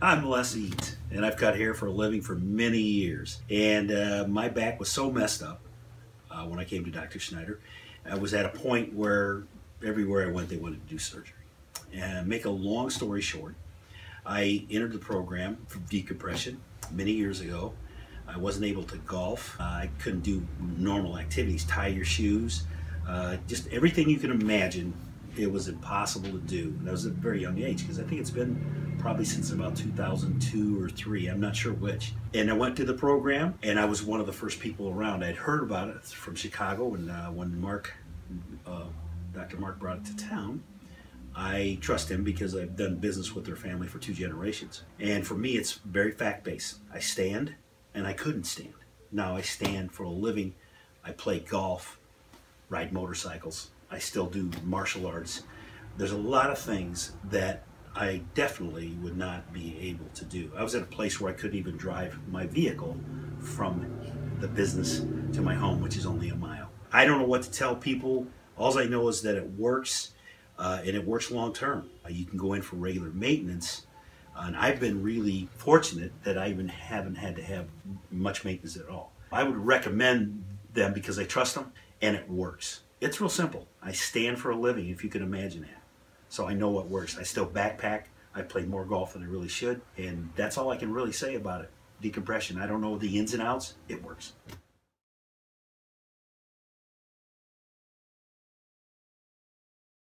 I'm Les Eat, and I've cut hair for a living for many years. And my back was so messed up when I came to Dr. Schneider. I was at a point where everywhere I went, they wanted to do surgery. And make a long story short, I entered the program for decompression many years ago. I wasn't able to golf. I couldn't do normal activities, tie your shoes, just everything you can imagine. It was impossible to do, and I was at a very young age, because I think it's been probably since about 2002 or 3, I'm not sure which. And I went to the program, and I was one of the first people around. I'd heard about it from Chicago, and when Dr. Mark brought it to town, I trust him because I've done business with their family for 2 generations. And for me, it's very fact-based. I stand, and I couldn't stand. Now I stand for a living. I play golf, ride motorcycles. I still do martial arts. There's a lot of things that I definitely would not be able to do. I was at a place where I couldn't even drive my vehicle from the business to my home, which is only a mile. I don't know what to tell people. All I know is that it works, and it works long term. You can go in for regular maintenance, and I've been really fortunate that I even haven't had to have much maintenance at all. I would recommend them because I trust them, and it works. It's real simple. I stand for a living, if you can imagine that. So I know what works. I still backpack. I play more golf than I really should. And that's all I can really say about it. Decompression. I don't know the ins and outs. It works.